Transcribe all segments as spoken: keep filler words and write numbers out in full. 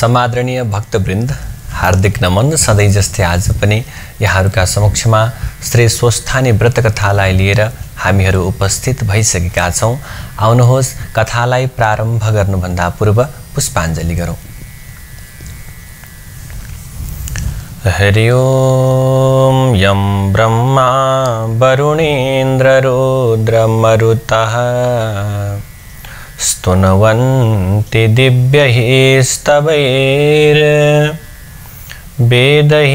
समादरणीय भक्तवृन्द हार्दिक नमन। सधैँ जस्तै आज पनि यहाँहरुका समक्षमा श्री स्वस्थानी व्रत कथालाई लिएर हामीहरु उपस्थित भइसकेका छौं। आउनुहोस् कथालाई प्रारम्भ गर्नुभन्दा पूर्व पुष्पाञ्जलि गरौं। हरि ओम यम ब्रह्मा वरुणेन्द्र रुद्र मरुतः स्तुनवन्ति दिव्यैस्तवैर वेदैः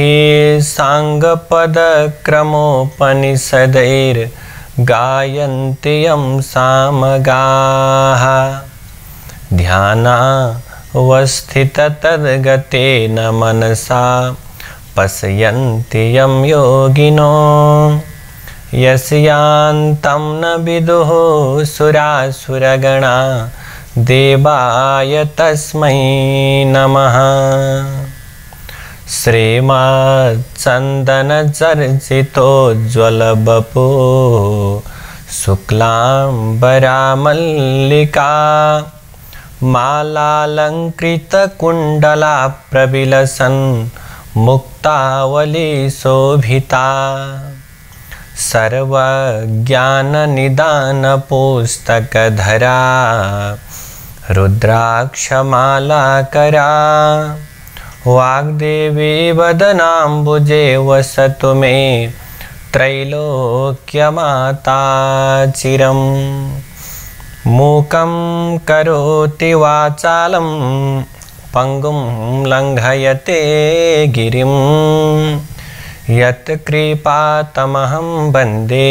सांगपदक्रमोपनिषदैर् गायन्ति यं सामगाः ध्यानावस्थिततद्गतेन मनसा पश्यन्ति यं योगिनो यस्यान्तं न विदुः सुरासुरगणा देवाय तस्मै नमः। श्रीमच्चन्दनचर्चितोज्ज्वलवपो शुक्लाम्बरामल्लिका मालालङ्कृतकुण्डला प्रविलसन् मुक्तावलीशोभिता सर्वज्ञाननिदानपुस्तकधरा रुद्राक्षमालाकरा वाग्देवी वदनाम्बुजे वसतु मे त्रैलोक्यमाता चिरम्। मूकं करोति वाचालं पंगुं लंघयते गिरिं यत्कृपातमहं वन्दे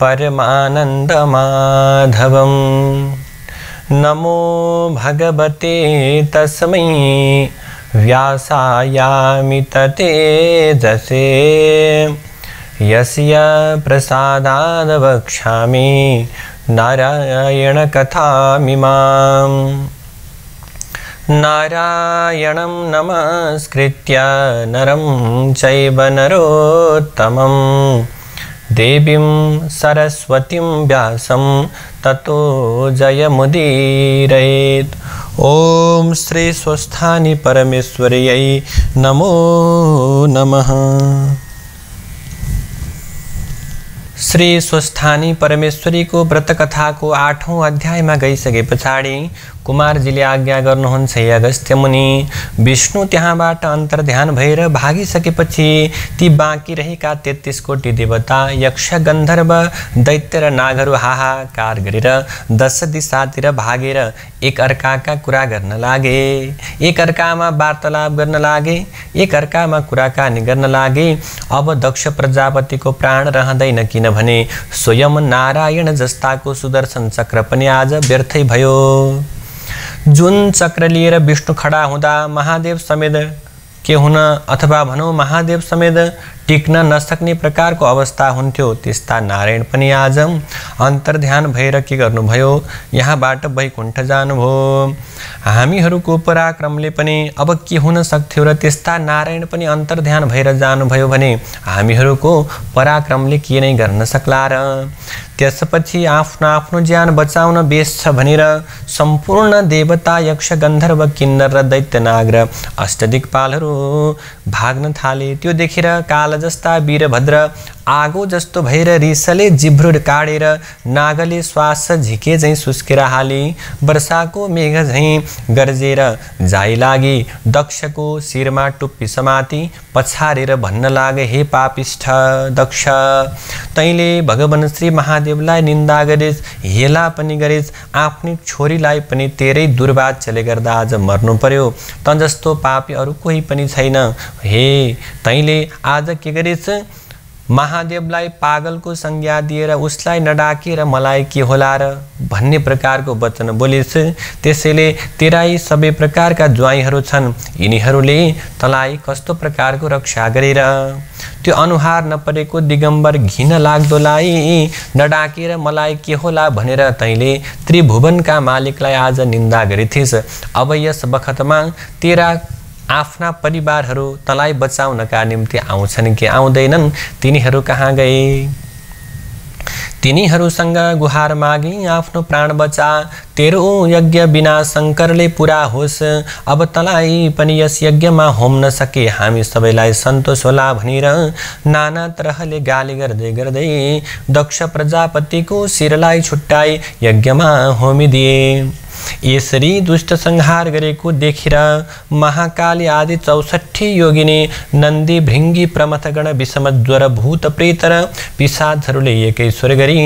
परमानन्दमाधवं। नमो भगवते तस्मै व्यासायामित तेजसे यस्य प्रसादाद् वक्ष्यामि नारायण कथामिमाम्। नारायणं नमस्कृत्य नरं चैव नरोत्तमं देवीं सरस्वतीं व्यासं ततो जयमुदीरयेत्। ओम श्री स्वस्थानी परमेश्वरीय नमो नमः। श्री स्वस्थानी परमेश्वरी को व्रत कथा को आठौं अध्याय में गई सके पछाड़ी कुमारजीले आज्ञा गर्नुहुन्छ अगस्त्य मुनि विष्णु त्यहाँबाट अन्तर्ध्यान भएर भागिसकेपछि ती बाँकी रहेका तेत्तीस कोटी देवता यक्ष गन्धर्व दैत्य र नागहरू हाहाकार गरेर दश दिशातिर भागेर एक अर्काका कुरा गर्न लागे, एक अर्कामा वार्तालाप गर्न लागे, एक अर्कामा कुराकानी गर्न लागे। अब दक्ष प्रजापतिको प्राण रहँदैन किनभने स्वयं नारायण जस्ताको सुदर्शन चक्र पनि आज व्यर्थै भयो। जुन चक्र लिएर विष्णु खडा हुँदा महादेव समेत के हुन अथवा भनौँ महादेव समेत टिक्न नसक्ने प्रकारको अवस्था हुन्थ्यो, त्यस्ता नारायण पनि आज अन्तर्ध्यान भएर के गर्नुभयो, यहाँबाट वैकुण्ठ जानुभयो। हामीहरूको पराक्रमले पनि अब के हुन सक्थ्यो र त्यस्ता नारायण पनि अन्तर्ध्यान भएर जानुभयो भने हामीहरूको पराक्रमले के नै गर्न सक्ला र। त्यसपछि आफ्नो आफ्नो ज्यान बचाउन बेस छ भनेर सम्पूर्ण देवता यक्ष गन्धर्व किन्नर र दैत्यनाग र अष्टदिक्पालहरू भाग्न थाले। त्यो देखेर काल जस्ता वीरभद्र आगो जस्तो भएर रिसले जिब्रो काडेर नागले श्वास झिके झैं सुस्केर हाली वर्षाको मेघ झैं गर्जेर जाइ लागी। दक्षको शिरमा टुप्पी समाती पछारेर भन्न लागे, हे पापिष्ठ दक्ष, तैँले भगवान श्री महादेवलाई निन्दा गरेस्, हेला पनि गरेस्, आफ्नै छोरीलाई पनि तेरै दुर्वाच्यले गर्दा आज मर्नु पर्यो, त जस्तो पापी अरू कोही पनि छैन। हे तैँले आज के गरेस्, महादेवलाई पागलको संज्ञा दिएर उसलाई नडाकेर मलाई के होला र भन्ने प्रकारको वचन बोलिस्, त्यसैले तेराई सबै प्रकारका ज्वाइँहरू छन्, यिनीहरूले तलाई कस्तो प्रकारको रक्षा गरेर त्यो अनुहार नपरेको दिगम्बर घिन लाग्दोलाई नडाकेर मलाई के होला भनेर तैँले त्रिभुवनका मालिकलाई आज निन्दा गरेथिस्। अब यस बखतमा तेरा आफ्ना परिवारहरू तलाई बचाउनका निम्ति आउँछन् कि आउँदैनन्, तिनीहरू कहाँ गए? तिनीहरूसँग गुहार मागी आफ्नो प्राण बचा, तेरो यज्ञ बिना शंकरले पूरा होस्। अब तलाई पनि यस यज्ञमा होम्न सके हामी सबैलाई सन्तोष होला भनेर नाना तरहले गाली गर्दै गर्दै दक्ष प्रजापतिको शिरलाई छुट्टाई यज्ञमा होमिदिए। यसरी दुष्ट संहार गरेको देखेर महाकाली आदि चौसठी योगिनी नन्दी भृंगी प्रमथगण विषम ज्वर भूत प्रेत र पिशाचहरूले एकै स्वर गरी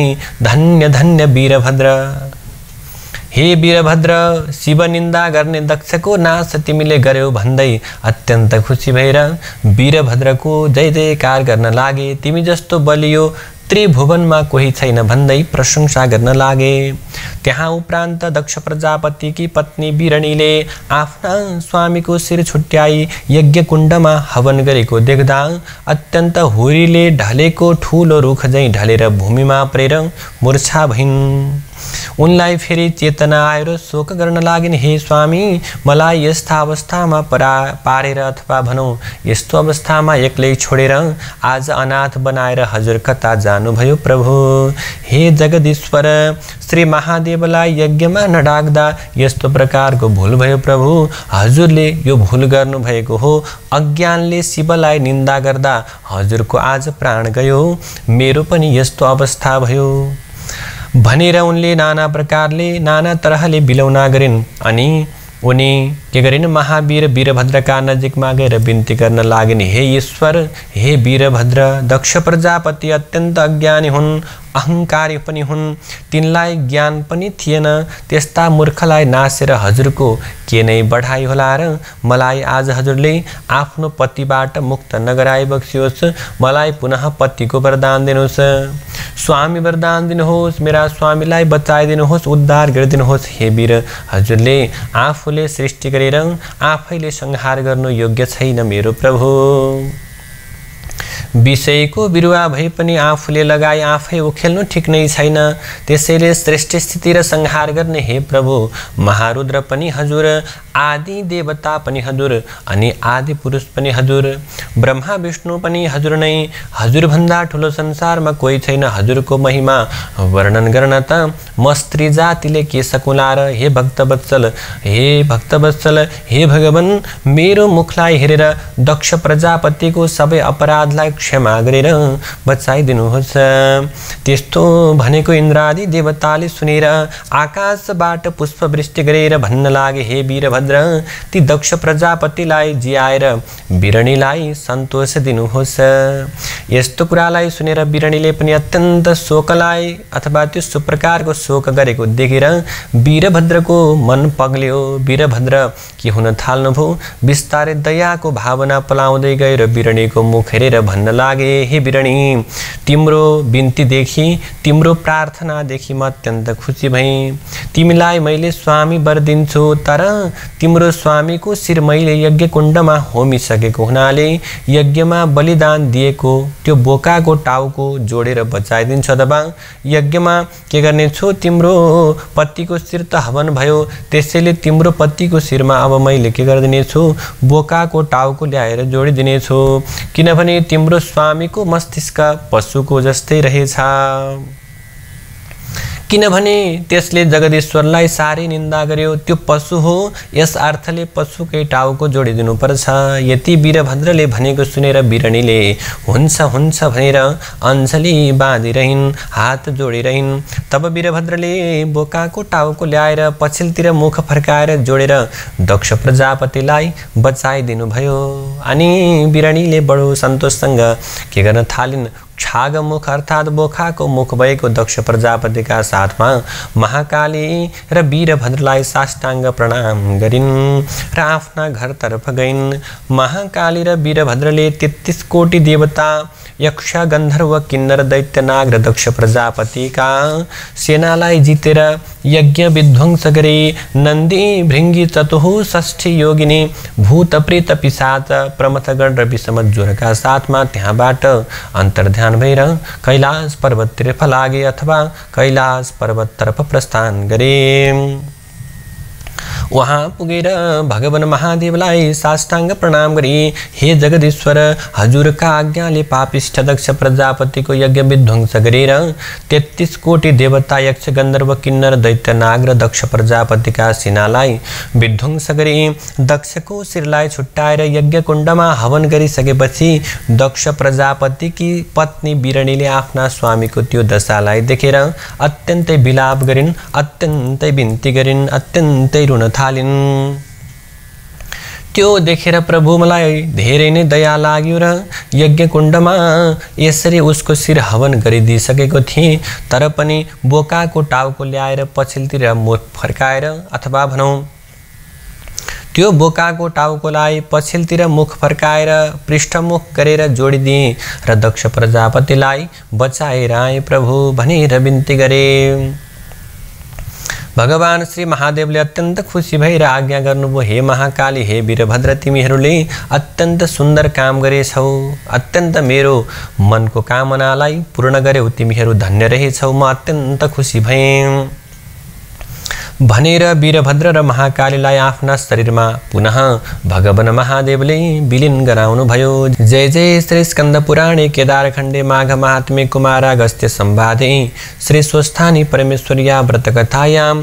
धन्य धन्य वीरभद्र, हे वीरभद्र, शिव निन्दा गर्ने दक्षको नाश तिमीले गर्यौ भन्दै अत्यन्त खुसी भएर वीरभद्रको जय जयकार गर्न लागे। तिमी जस्तो बलियो त्रिभुवन में कोही छैन भन्दै प्रशंसा गर्न लागे। त्यहाँ उपरांत दक्ष प्रजापति की पत्नी वीरणीले आफ्ना स्वामी को शिर छुट्याई यज्ञकुंड में हवन गरेको देख्दा अत्यंत हुरीले ढलेको ठूलो रुख झैं ढलेर भूमि में परेर मूर्छा भइन्। उनलाई फेरि चेतना आएर शोक गर्न लागिन्, हे स्वामी, मलाई यस्ता अवस्थामा परा पारेर अथवा भनौं यस्तो अवस्थामा एक्लै छोडेर आज अनाथ बनाएर हजुर कता जानुभयो प्रभु? हे जगदीश्वर, श्री महादेवलाई यज्ञमा नडाक्दा यस्तो प्रकारको भूल भयो प्रभु। हजुरले यो भूल गर्नु भएको हो। अज्ञानले शिवलाई निन्दा गर्दा हजुरको आज प्राण गयो, मेरो पनि यस्तो अवस्था भयो भनेर उनले नाना प्रकारले नाना तरहले बिलौना गरिन्। अनि उनी के गरिन्? महावीर वीरभद्रका नजिकमा गएर बिन्ती गर्न लागिन्, हे ईश्वर, हे वीरभद्र, दक्ष प्रजापति अत्यन्त अज्ञानी हुन्, अहंकारी पनि हुन्, तिनलाई ज्ञान पनि थिएन। त्यस्ता मूर्खलाई नासेर हजुरको के नै बढाई होला र? मलाई आज हजुरले आफ्नो पतिबाट मुक्त नगराई बक्सियोस्, मलाई पुनः पतिको वरदान दिनुहोस्। स्वामी वरदान दिनुहोस्, मेरा स्वामीलाई बचाइदिनुहोस्, उद्धार गरिदिनुहोस्। हे वीर, हजुरले आफूले सृष्टि गरेर आफैले संहार गर्नु योग्य छैन मेरो प्रभु। विषयको बिरुवा भए पनि आफूले लगाई आफै उखेल्नु ठिक नै छैन, त्यसैले श्रेष्ठ स्थिति र संहार गर्ने हे प्रभु। महारुद्र पनि हजुर, आदि देवता पनि हजुर, अनि आदि पुरुष पनि हजुर, ब्रह्मा विष्णु पनि हजुर नै। हजुरभन्दा ठुलो संसारमा कोही छैन। हजुरको महिमा वर्णन गर्न त म स्त्री जातिले के सकुला र? हे भक्तवत्सल, हे भक्तवत्सल, हे भगवान, मेरो मुखलाई हेरेर दक्ष प्रजापतिको सबै अपराधलाई क्षमा गरेर बचाइदिनुहोस्। त्यस्तो भनेको इन्द्रादि देवताले सुनेर आकाशबाट पुष्पवृष्टि गरेर भन्न लागे, हे वीरभद्र, ती दक्ष प्रजापतिलाई जियाएर वीरणीलाई सन्तोष दिनुहोस्। यस्तो कुरालाई सुनेर वीरणीले पनि अत्यन्त शोकलाई अथवा त्यस्तो प्रकारको शोक गरेको देखेर वीरभद्रको मन पग्ल्यो। वीरभद्र के हुन थाल्नुभयो? बिस्तारै दयाको भावना पलाउँदै गएर वीरणीको मुख हेरेर भन्न लागे, हे वीरणी, तिम्रो बिन्तीदेखि तिम्रो प्रार्थनादेखि म अत्यन्त खुसी भएँ। तिमीलाई मैले स्वामी वर दिन्छु, तर तिम्रो स्वामीको शिर मैले यज्ञकुण्डमा होमिसकेको हुनाले यज्ञमा बलिदान दिएको त्यो बोकाको टाउको जोडेर बचाइदिन्छु, अथवा यज्ञमा के गर्नेछु? तिम्रो पतिको शिर त हवन भयो, त्यसैले तिम्रो पतिको शिरमा अब मैले के गरिदिनेछु? बोकाको टाउको ल्याएर जोडिदिनेछु, किनभने तिम्रो स्वामीको मस्तिष्क पशुको जस्तै रहेछ। किनभने त्यसले जगदीश्वरलाई सारी निन्दा गर्यो, त्यो पशु हो, यस अर्थले पशुकै टाउको जोडिदिनु पर्छ। यति वीरभद्रले भनेको सुनेर वीरणीले हुन्छ हुन्छ भनेर अञ्जली बाँधिरहिन्, हात जोडिरहिन्। तब वीरभद्रले बोकाको टाउको ल्याएर पछिल्तिर मुख फर्काएर जोडेर दक्ष प्रजापतिलाई बचाइदिनुभयो। अनि वीरणीले बडो सन्तोषसँग के गर्न थालिन्? छाग मुख अर्थात बोखा को मुख भएको दक्ष प्रजापति का साथ में महाकाली र वीरभद्रलाई साष्टांग प्रणाम गरिन् र आफ्ना घरतर्फ गइन्। महाकाली र वीरभद्रले तेत्तीस कोटी देवता यक्ष गन्धर्व किन्नर दैत्यनाग र दक्ष प्रजापति का सेनालाई जितेर यज्ञ विध्वंस गरे। नन्दी भृंगी चतुःषष्ठी योगिनी भूत प्रेत पिशाच प्रमथगण र विषम ज्वरका साथमा त्यहाँबाट अन्तर्ध्यान भएर कैलाश पर्वततर्फ लागे अथवा कैलाश पर्वततर्फ प्रस्थान गरे। वहाँ पुगेर भगवान महादेवलाई साष्टांग प्रणाम गरी, हे जगदीश्वर हजुरका आज्ञाले पापिष्ठ दक्ष प्रजापतिको यज्ञ विध्वंस गरेर तेत्तीस कोटी देवता यक्ष गन्धर्व किन्नर दैत्य नाग र दक्ष प्रजापतिका सिनालाई विध्वंस गरी दक्षको शिरलाई छुट्टाएर यज्ञ कुण्डमा हवन गरिसकेपछि दक्ष प्रजापतिकी पत्नी वीरणीले आफ्ना स्वामीको त्यो दशालाई देखेर अत्यन्तै विलाप गरिन्, अत्यन्तै बिन्ती गरिन्, अत्यन्तै रुन थालिन्। त्यो देखेर प्रभु मलाई धेरै नै दया लाग्यो र यज्ञ कुण्डमा यसरी उसको शिर हवन गरिदिसकेको थिएँ, तर पनि बोकाको टाउको ल्याएर पछिल्तिर मुख फर्काएर अथवा भनौँ त्यो बोकाको टाउकोलाई पछिल्तिर मुख फर्काएर पृष्ठमुख गरेर जोडिदिए र दक्ष प्रजापतिलाई बचाएर आए प्रभु भनेर बिन्ती गरे। भगवान श्री महादेवले अत्यंत खुशी भएर आज्ञा गर्नुभयो, हे महाकाली, हे वीरभद्र, तिमीहरूले अत्यंत सुंदर काम गरेछौ, अत्यंत मेरो मन को कामनालाई पूर्ण गर्यौ, तिमीहरू धन्य रहेछौ, म अत्यंत खुशी भएँ भनेर वीरभद्र र महाकालीलाई आफ्ना शरीरमा पुनः भगवान महादेवले विलीन गराउनु भयो। जय जय श्री स्कन्द पुराणे केदारखण्डे माघ महात्म्ये कुमारागस्त्य संवादे श्री स्वस्थानी परमेश्वर्या व्रतकथायां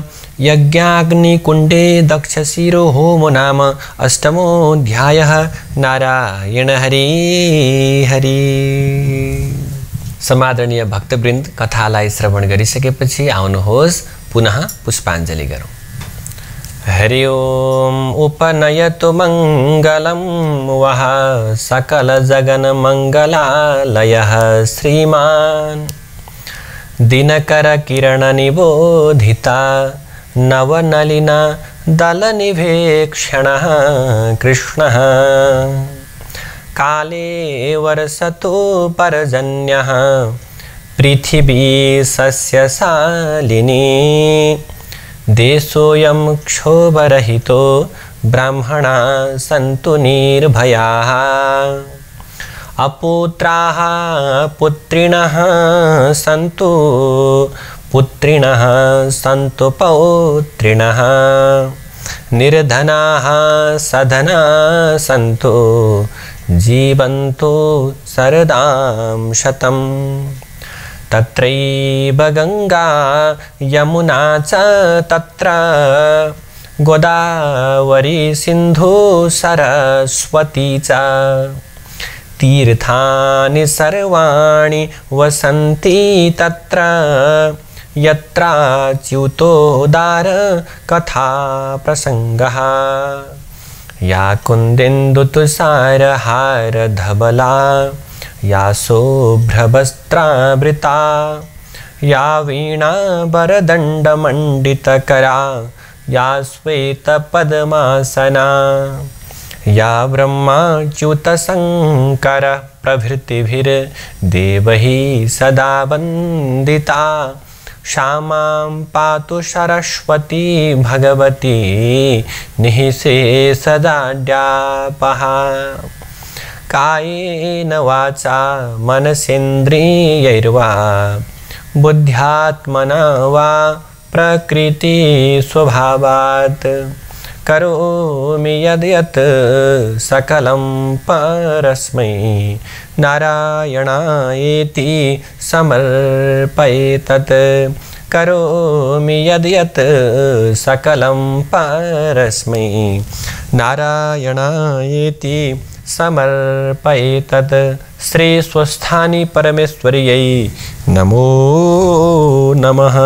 यज्ञाग्निकुण्डे दक्षशिरो होमो नाम अष्टमोऽध्यायः। नारायण हरि हरि। समादरणीय भक्तवृन्द, कथालाई श्रवण गरिसकेपछि आउनुहोस् पुनः पुष्पाञ्जलि गरौँ। हरि ओम। उपनयतु मङ्गलम् वः सकल जगन मङ्गलालयः श्रीमान् दिनकर किरण निबोधिता नवनलिना दल निवेक्षणः कृष्णः काले वर्षतो परजन्यः पृथिवी सस्यशालिनी देशोऽयं क्षोभरहितो ब्राह्मणा सन्तु निर्भयाः अपुत्राः पुत्रिणः सन्तु पुत्रिणः सन्तु पौत्रिणः निर्धनाः सधनाः सन्तु जीवन्तो सरदां शतम्। तत्रैव गङ्गा यमुना च तत्र गोदावरी सिन्धु सरस्वती च तीर्थानि सर्वाणि वसन्ति तत्र यत्रा च्युतोदार कथा प्रसङ्गः। या कुन्देन्दुतुसार हार धवला या शोभ्रवस्त्रावृता या वीणा वरदण्डमण्डितकरा या श्वेतपद्मासना या ब्रह्माच्युतशङ्कर प्रभृतिभिर्देवहि सदा वन्दिता क्षामां पातु सरस्वती भगवती निःशेषदाड्यापहा। कायेन वाचा मनसेन्द्रियैर्वा बुद्ध्यात्मना वा प्रकृति स्वभावात् करोमि यद्यत् सकलं परस्मै नारायणायेति समर्पये तत् करोमि यद्यत् सकलं परस्मै नारायणायेति समर्पये तत्। श्री स्वस्थानी परमेश्वरियै नमो नमः।